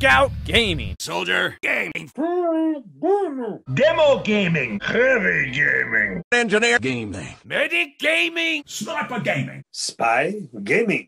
Scout Gaming. Soldier Gaming. Demo Gaming. Heavy Gaming. Engineer Gaming. Medic Gaming. Sniper Gaming. Spy Gaming.